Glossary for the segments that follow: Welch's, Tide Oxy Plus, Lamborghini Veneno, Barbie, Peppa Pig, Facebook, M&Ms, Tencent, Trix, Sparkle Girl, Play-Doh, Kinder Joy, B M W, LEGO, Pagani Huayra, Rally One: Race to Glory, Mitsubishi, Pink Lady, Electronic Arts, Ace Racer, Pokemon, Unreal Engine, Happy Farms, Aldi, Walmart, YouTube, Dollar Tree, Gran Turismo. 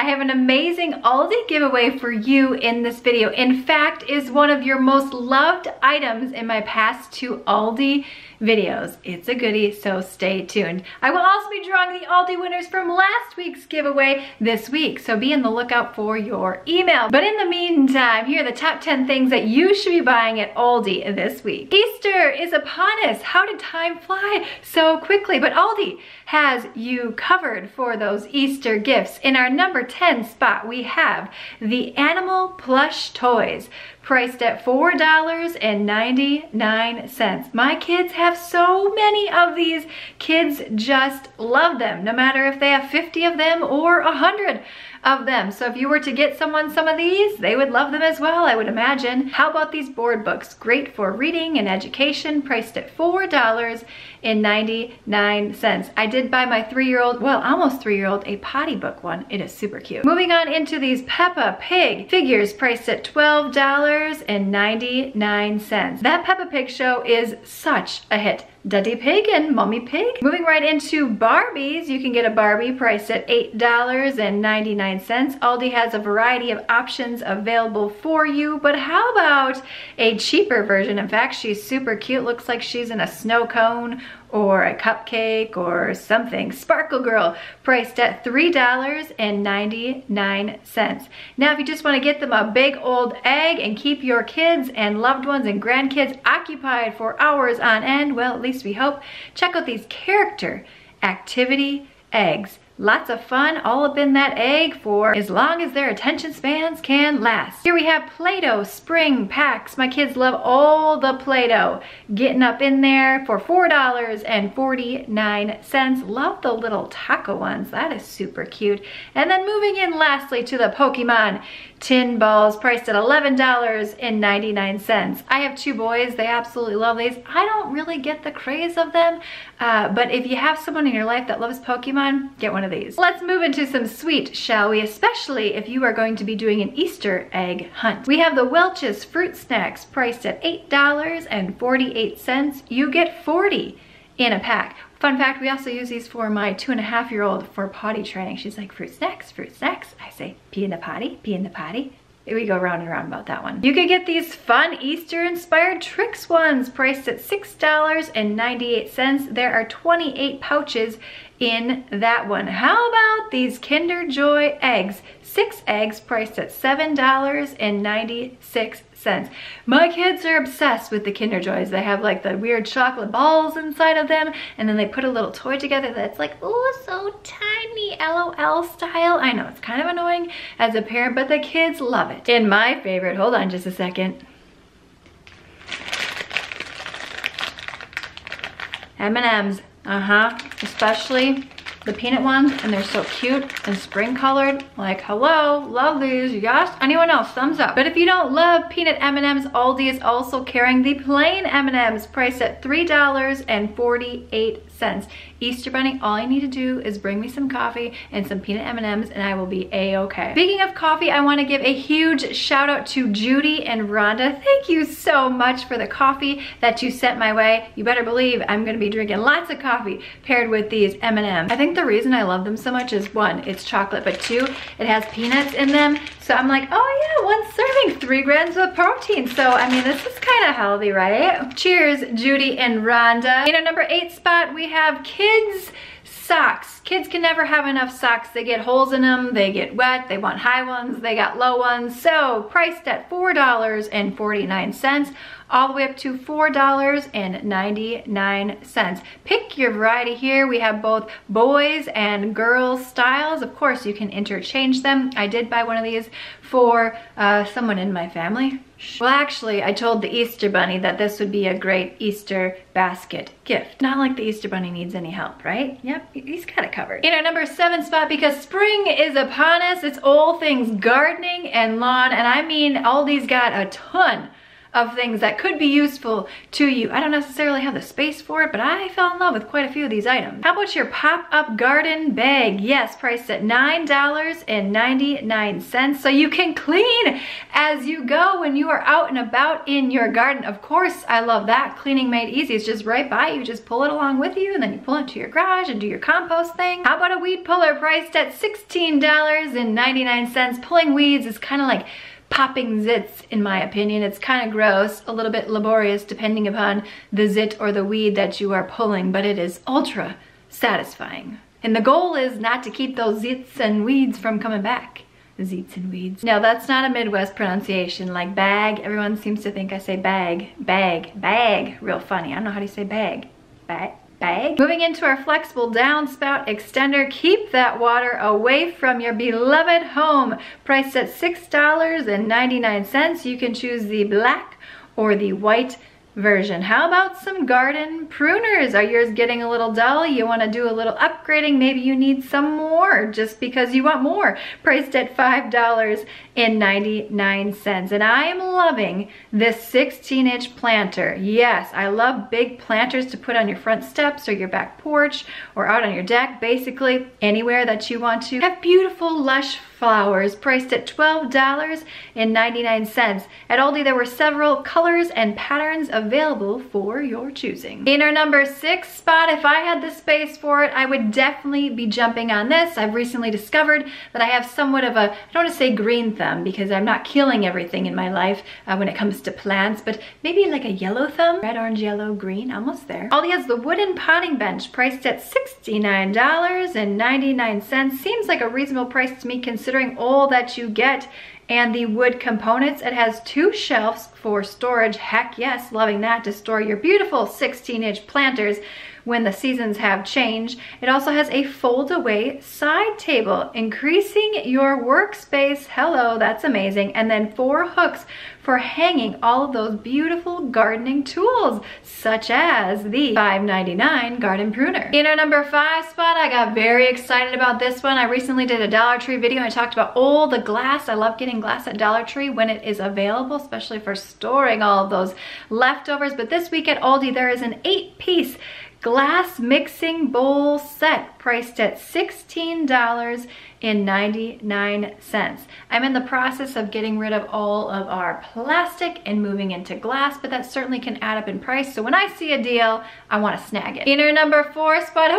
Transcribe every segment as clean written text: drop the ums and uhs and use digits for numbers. I have an amazing Aldi giveaway for you in this video. In fact, is one of your most loved items in my past two Aldi videos. It's a goodie, so stay tuned. I will also be drawing the Aldi winners from last week's giveaway this week, so be on the lookout for your email. But in the meantime, here are the top 10 things that you should be buying at Aldi this week. Easter is upon us. How did time fly so quickly? But Aldi has you covered for those Easter gifts. In our number 10 spot, we have the animal plush toys, priced at $4.99. My kids have so many of these. Kids just love them, no matter if they have 50 of them or 100 of them. So if you were to get someone some of these, they would love them as well, I would imagine. How about these board books? Great for reading and education, priced at $4.99. I did buy my three-year-old, well, almost three-year-old, a potty book one. It is super cute. Moving on into these Peppa Pig figures, priced at $12.99. That Peppa Pig show is such a hit. Daddy Pig and Mommy Pig. Moving right into Barbies, you can get a Barbie priced at $8.99. Aldi has a variety of options available for you, but how about a cheaper version? In fact, she's super cute. Looks like she's in a snow cone or a cupcake or something. Sparkle Girl, priced at $3.99. Now, if you just want to get them a big old egg and keep your kids and loved ones and grandkids occupied for hours on end, well, at least we hope, check out these character activity eggs. Lots of fun all up in that egg for as long as their attention spans can last. Here we have Play-Doh spring packs. My kids love all the Play-Doh. Getting up in there for $4.49. Love the little taco ones. That is super cute. And then moving in lastly to the Pokemon tin balls, priced at $11.99. I have two boys. They absolutely love these. I don't really get the craze of them, but if you have someone in your life that loves Pokemon, get one of these. Let's move into some sweet, shall we? Especially if you are going to be doing an Easter egg hunt. We have the Welch's fruit snacks, priced at $8.48. You get 40 in a pack. Fun fact, we also use these for my 2.5-year-old for potty training. She's like, fruit snacks, fruit snacks. I say, pee in the potty, pee in the potty. We go round and round about that one. You could get these fun Easter-inspired Trix ones, priced at $6.98. There are 28 pouches in that one. How about these Kinder Joy eggs? 6 eggs, priced at $7.96. My kids are obsessed with the Kinder Joys. They have like the weird chocolate balls inside of them, and then they put a little toy together that's like, oh, so tiny, LOL style. I know it's kind of annoying as a parent, but the kids love it. And my favorite, hold on just a second, M&Ms, especially the peanut ones, and they're so cute and spring colored. Like, hello, love these. Yes, anyone else? Thumbs up. But if you don't love peanut M&Ms, Aldi is also carrying the plain M&Ms, priced at $3.48. Easter Bunny, all I need to do is bring me some coffee and some peanut M&Ms and I will be a-okay. Speaking of coffee, I want to give a huge shout out to Judy and Rhonda. Thank you so much for the coffee that you sent my way. You better believe I'm going to be drinking lots of coffee paired with these M&Ms. I think the reason I love them so much is, one, it's chocolate, but two, it has peanuts in them. So I'm like, oh yeah, one serving, 3 grams of protein. So I mean, this is kind of healthy, right? Cheers, Judy and Rhonda. In our number 8 spot, we have kids socks. Kids can never have enough socks. They get holes in them, they get wet, they want high ones, they got low ones. So priced at $4.49. all the way up to $4.99. Pick your variety here. We have both boys and girls styles. Of course, you can interchange them. I did buy one of these for someone in my family. Well, actually, I told the Easter Bunny that this would be a great Easter basket gift. Not like the Easter Bunny needs any help, right? Yep, he's got it covered. In our number 7 spot, because spring is upon us, it's all things gardening and lawn, and I mean, Aldi's got a ton of things that could be useful to you. I don't necessarily have the space for it, but I fell in love with quite a few of these items. How about your pop-up garden bag? Yes, priced at $9.99. So you can clean as you go when you are out and about in your garden. Of course, I love that. Cleaning made easy. It's just right by you. Just pull it along with you, and then you pull it to your garage and do your compost thing. How about a weed puller priced at $16.99? Pulling weeds is kind of like popping zits, in my opinion. It's kind of gross, a little bit laborious depending upon the zit or the weed that you are pulling, but it is ultra satisfying. And the goal is not to keep those zits and weeds from coming back. Zits and weeds. Now, that's not a Midwest pronunciation like bag. Everyone seems to think I say bag. Real funny. I don't know how to say bag. Moving into our flexible downspout extender, keep that water away from your beloved home. Priced at $6.99. You can choose the black or the white version. How about some garden pruners? Are yours getting a little dull? You want to do a little upgrading? Maybe you need some more just because you want more. Priced at $5.99. And I am loving this 16-inch planter. Yes, I love big planters to put on your front steps or your back porch or out on your deck, basically anywhere that you want to have beautiful, lush flowers. Priced at $12.99. At Aldi, there were several colors and patterns available for your choosing. In our number 6 spot, if I had the space for it, I would definitely be jumping on this. I've recently discovered that I have somewhat of a, I don't want to say green thumb because I'm not killing everything in my life when it comes to plants, but maybe like a yellow thumb. Red, orange, yellow, green, almost there. Aldi has the wooden potting bench priced at $69.99. Seems like a reasonable price to me considering all that you get and the wood components. It has 2 shelves for storage. Heck yes, loving that, to store your beautiful 16-inch planters when the seasons have changed. It also has a fold-away side table, increasing your workspace. Hello, that's amazing. And then 4 hooks for hanging all of those beautiful gardening tools, such as the $5.99 garden pruner. In our number 5 spot, I got very excited about this one. I recently did a Dollar Tree video and I talked about all the glass. I love getting glass at Dollar Tree when it is available, especially for storing all of those leftovers. But this week at Aldi, there is an 8-piece glass mixing bowl set priced at $16.99. I'm in the process of getting rid of all of our plastic and moving into glass, but that certainly can add up in price. So when I see a deal, I want to snag it. In our number 4 spot,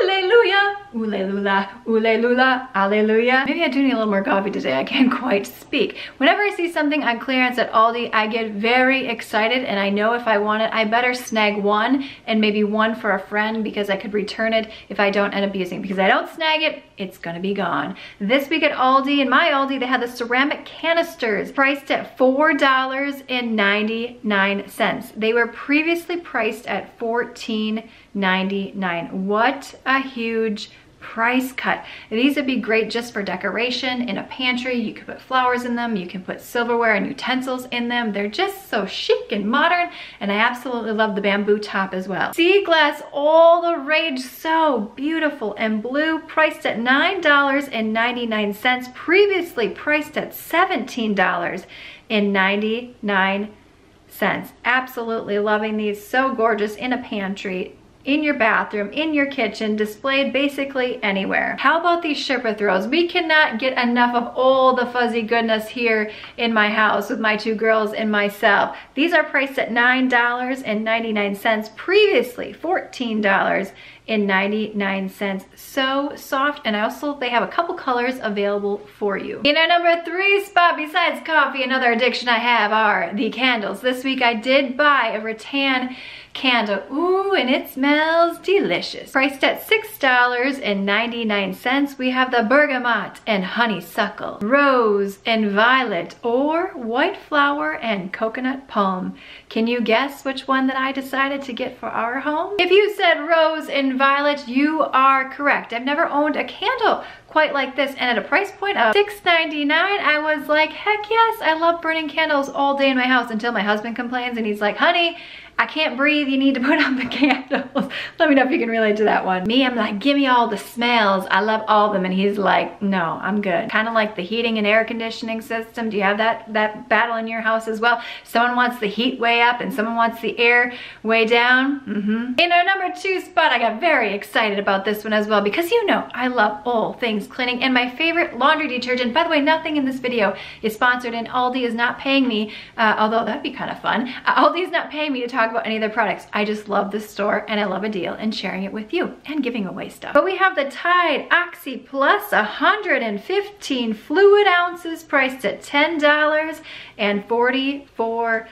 hallelujah, hallelujah, hallelujah, hallelujah. Maybe I do need a little more coffee today. I can't quite speak. Whenever I see something on clearance at Aldi, I get very excited, and I know if I want it, I better snag one, and maybe one for a friend, because I could return it if I don't end up using it. Because I don't snag it, it's gonna be gone. This week at Aldi, in my Aldi, they had the ceramic canisters priced at $4.99. They were previously priced at $14.99. What a huge price cut. These would be great just for decoration in a pantry. You could put flowers in them. You can put silverware and utensils in them. They're just so chic and modern, and I absolutely love the bamboo top as well. Sea glass, all the rage, so beautiful and blue, priced at $9.99, previously priced at $17.99. Absolutely loving these, so gorgeous in a pantry, in your bathroom, in your kitchen, displayed basically anywhere. How about these Sherpa throws? We cannot get enough of all the fuzzy goodness here in my house with my 2 girls and myself. These are priced at $9.99, previously $14.99. So soft, and I also, they have a couple colors available for you. In our number 3 spot, besides coffee, another addiction I have are the candles. This week I did buy a rattan candle. Ooh, and it smells delicious. Priced at $6.99, we have the bergamot and honeysuckle, rose and violet, or white flower and coconut palm. Can you guess which one that I decided to get for our home? If you said rose and violet, you are correct. I've never owned a candle quite like this, and at a price point of $6.99, I was like, heck yes, I love burning candles all day in my house, until my husband complains and he's like, honey, I can't breathe, you need to put on the candles. Let me know if you can relate to that one. Me, I'm like, give me all the smells. I love all of them. And he's like, no, I'm good. Kind of like the heating and air conditioning system. Do you have that battle in your house as well? Someone wants the heat way up and someone wants the air way down. Mm-hmm. In our number 2 spot, I got very excited about this one as well because you know I love all things cleaning, and my favorite laundry detergent, by the way, nothing in this video is sponsored and Aldi is not paying me, although that'd be kind of fun. Aldi is not paying me to talk about any of their products. I just love this store and I love a deal and sharing it with you and giving away stuff. But we have the Tide Oxy Plus, 115 fluid ounces priced at $10.44.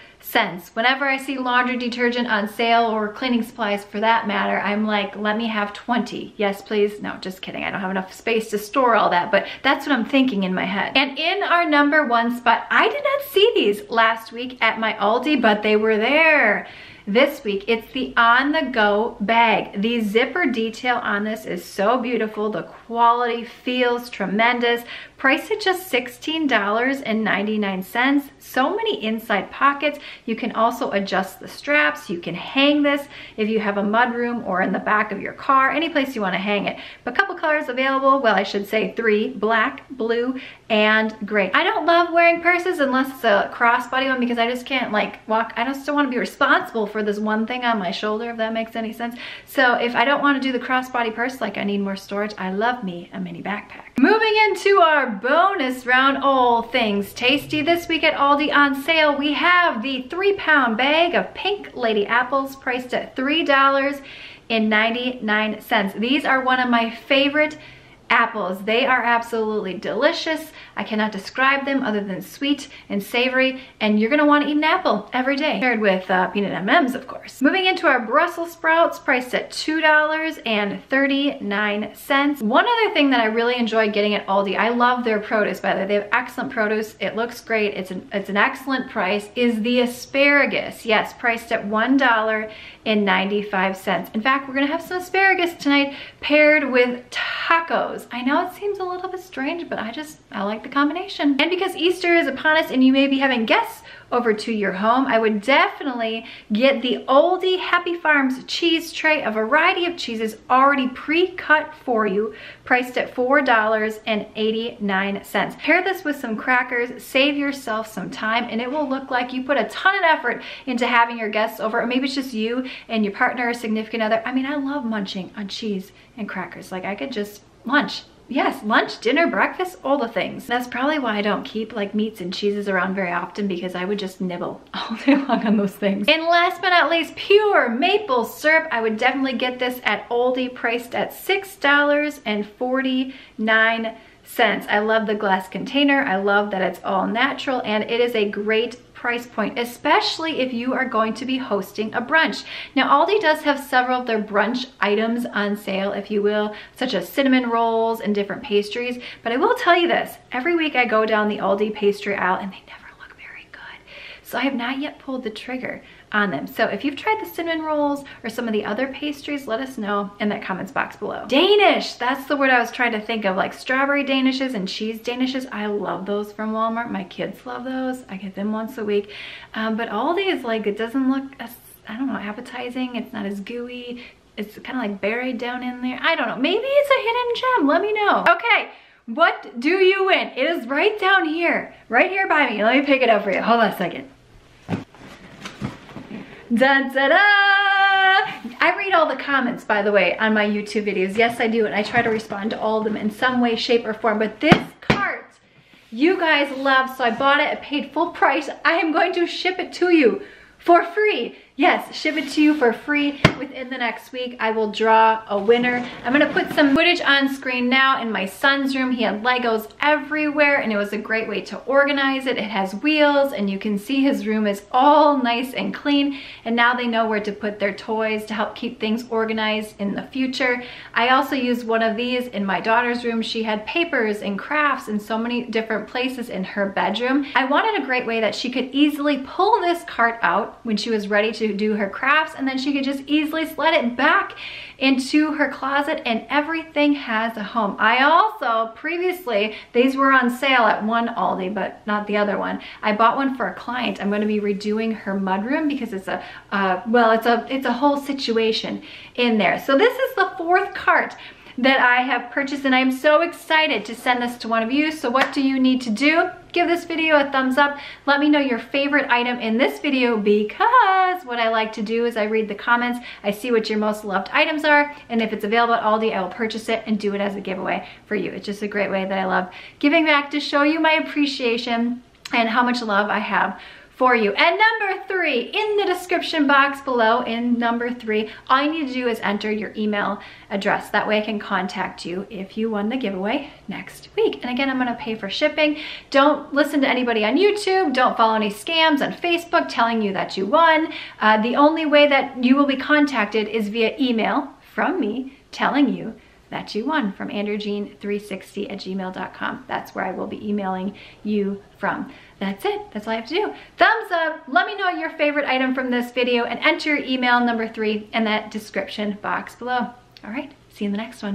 Whenever I see laundry detergent on sale or cleaning supplies for that matter, I'm like, let me have 20. Yes, please. No, just kidding. I don't have enough space to store all that, but that's what I'm thinking in my head. And in our number 1 spot, I did not see these last week at my Aldi, but they were there this week. It's the on-the-go bag. The zipper detail on this is so beautiful. The quality feels tremendous. Priced at just $16.99. So many inside pockets. You can also adjust the straps. You can hang this if you have a mudroom or in the back of your car, any place you want to hang it. But a couple colors available. Well, I should say 3, black, blue, and gray. I don't love wearing purses unless it's a crossbody one because I just can't like walk. I just don't want to be responsible for this one thing on my shoulder, if that makes any sense. So if I don't want to do the crossbody purse, like I need more storage, I love me a mini backpack. Moving into our bonus round, all things tasty. This week at Aldi on sale, we have the 3-pound bag of Pink Lady apples priced at $3.99. These are one of my favorite apples. They are absolutely delicious. I cannot describe them other than sweet and savory, and you're gonna want to eat an apple every day, paired with peanut M&Ms, of course. Moving into our Brussels sprouts, priced at $2.39. One other thing that I really enjoy getting at Aldi, I love their produce, by the way. They have excellent produce. It looks great. It's an excellent price, is the asparagus. Yes, priced at $1.95. In fact, we're gonna have some asparagus tonight paired with tacos. I know it seems a little bit strange, but I like the combination. And because Easter is upon us and you may be having guests over to your home, I would definitely get the Aldi Happy Farms cheese tray, a variety of cheeses already pre-cut for you, priced at $4.89. Pair this with some crackers, save yourself some time, and it will look like you put a ton of effort into having your guests over, or maybe it's just you and your partner or significant other. I mean, I love munching on cheese and crackers. Like, I could just lunch. Yes, lunch, dinner, breakfast, all the things. That's probably why I don't keep like meats and cheeses around very often, because I would just nibble all day long on those things. And last but not least, pure maple syrup. I would definitely get this at Aldi, priced at $6.49. I love the glass container. I love that it's all natural, and it is a great price point, especially if you are going to be hosting a brunch. Now, Aldi does have several of their brunch items on sale, if you will, such as cinnamon rolls and different pastries. But I will tell you this, every week I go down the Aldi pastry aisle and they never look very good. So I have not yet pulled the trigger on them. So if you've tried the cinnamon rolls or some of the other pastries, let us know in that comments box below. Danish, that's the word I was trying to think of, like strawberry danishes and cheese danishes. I love those from Walmart. My kids love those. I get them once a week. But Aldi is like, it doesn't look, I don't know, appetizing. It's not as gooey. It's kind of like buried down in there. I don't know. Maybe it's a hidden gem. Let me know. Okay. What do you win? It is right down here, right here by me. Let me pick it up for you. Hold on a second. I read all the comments, by the way, on my YouTube videos. Yes, I do, and I try to respond to all of them in some way, shape, or form. But this cart, you guys love, so I bought it. I paid full price. I am going to ship it to you for free. Yes, ship it to you for free within the next week. I will draw a winner. I'm gonna put some footage on screen now in my son's room. He had Legos everywhere and it was a great way to organize it. It has wheels and you can see his room is all nice and clean, and now they know where to put their toys to help keep things organized in the future. I also used one of these in my daughter's room. She had papers and crafts in so many different places in her bedroom. I wanted a great way that she could easily pull this cart out when she was ready to to do her crafts, and then she could just easily slide it back into her closet, and everything has a home. I also previously, these were on sale at one Aldi, but not the other one. I bought one for a client. I'm going to be redoing her mudroom because it's a, well, it's a whole situation in there. So this is the fourth cart that I have purchased, and I'm so excited to send this to one of you. So what do you need to do? Give this video a thumbs up. Let me know your favorite item in this video, because what I like to do is I read the comments, I see what your most loved items are, and if it's available at Aldi, I will purchase it and do it as a giveaway for you. It's just a great way that I love giving back to show you my appreciation and how much love I have for you. And number three, in the description box below, in number three, all you need to do is enter your email address. That way I can contact you if you won the giveaway next week. And again, I'm gonna pay for shipping. Don't listen to anybody on YouTube. Don't follow any scams on Facebook telling you that you won. The only way that you will be contacted is via email from me telling you that you won, from andrewjean360@gmail.com. That's where I will be emailing you from. That's it. That's all I have to do. Thumbs up. Let me know your favorite item from this video, and enter email number three in that description box below. All right. See you in the next one.